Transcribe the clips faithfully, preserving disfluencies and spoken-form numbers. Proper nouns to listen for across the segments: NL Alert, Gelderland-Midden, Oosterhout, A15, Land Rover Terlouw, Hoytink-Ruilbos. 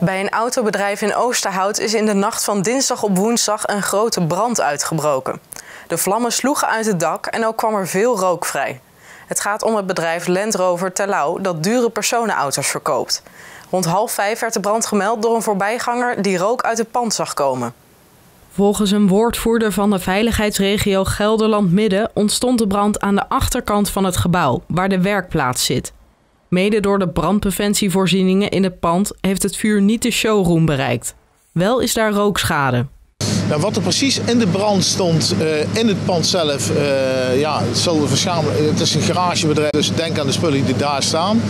Bij een autobedrijf in Oosterhout is in de nacht van dinsdag op woensdag een grote brand uitgebroken. De vlammen sloegen uit het dak en ook kwam er veel rook vrij. Het gaat om het bedrijf Land Rover Terlouw dat dure personenauto's verkoopt. Rond half vijf werd de brand gemeld door een voorbijganger die rook uit het pand zag komen. Volgens een woordvoerder van de veiligheidsregio Gelderland-Midden ontstond de brand aan de achterkant van het gebouw, waar de werkplaats zit. Mede door de brandpreventievoorzieningen in het pand heeft het vuur niet de showroom bereikt. Wel is daar rookschade. Nou, wat er precies in de brand stond, uh, in het pand zelf, uh, ja, het, zal het is een garagebedrijf, dus denk aan de spullen die daar staan.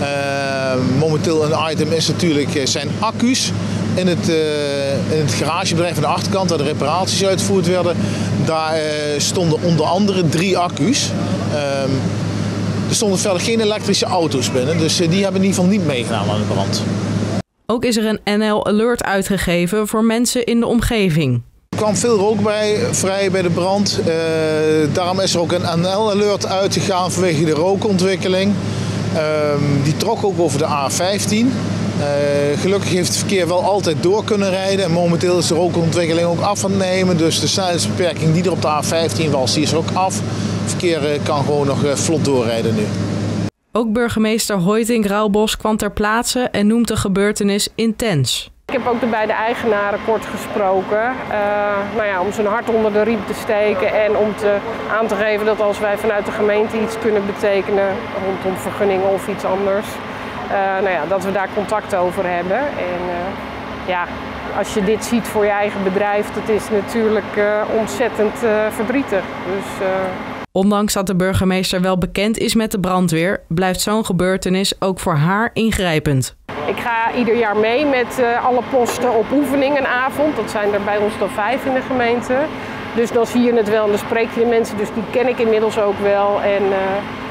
Uh, momenteel een item is natuurlijk zijn accu's. In het, uh, in het garagebedrijf aan de achterkant, waar de reparaties uitgevoerd werden, daar uh, stonden onder andere drie accu's. Uh, er stonden verder geen elektrische auto's binnen, dus uh, die hebben in ieder geval niet meegedaan aan de brand. Ook is er een N L Alert uitgegeven voor mensen in de omgeving. Er kwam veel rook bij, vrij bij de brand. Uh, daarom is er ook een N L Alert uitgegaan vanwege de rookontwikkeling. Uh, die trok ook over de A vijftien. Uh, gelukkig heeft het verkeer wel altijd door kunnen rijden. En momenteel is de rookontwikkeling ook af aan het nemen. Dus de snelheidsbeperking die er op de A vijftien was, die is er ook af. Het verkeer uh, kan gewoon nog uh, vlot doorrijden nu. Ook burgemeester Hoytink-Ruilbos kwam ter plaatse en noemt de gebeurtenis intens. Ik heb ook de beide eigenaren kort gesproken, uh, nou ja, om zijn hart onder de riem te steken en om te, aan te geven dat als wij vanuit de gemeente iets kunnen betekenen rondom vergunningen of iets anders, uh, nou ja, dat we daar contact over hebben. En uh, ja, als je dit ziet voor je eigen bedrijf, dat is natuurlijk uh, ontzettend uh, verdrietig. Dus, uh, Ondanks dat de burgemeester wel bekend is met de brandweer, blijft zo'n gebeurtenis ook voor haar ingrijpend. Ik ga ieder jaar mee met alle posten op oefening een avond. Dat zijn er bij ons dan vijf in de gemeente. Dus dan zie je het wel en dan spreek je de mensen, dus die ken ik inmiddels ook wel. En uh,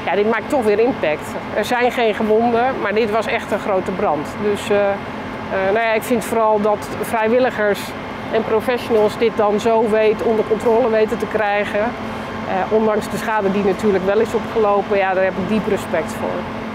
ja, dit maakt toch weer impact. Er zijn geen gewonden, maar dit was echt een grote brand. Dus uh, uh, nou ja, ik vind vooral dat vrijwilligers en professionals dit dan zo weet, onder controle weten te krijgen. Eh, ondanks de schade die natuurlijk wel is opgelopen, ja, daar heb ik diep respect voor.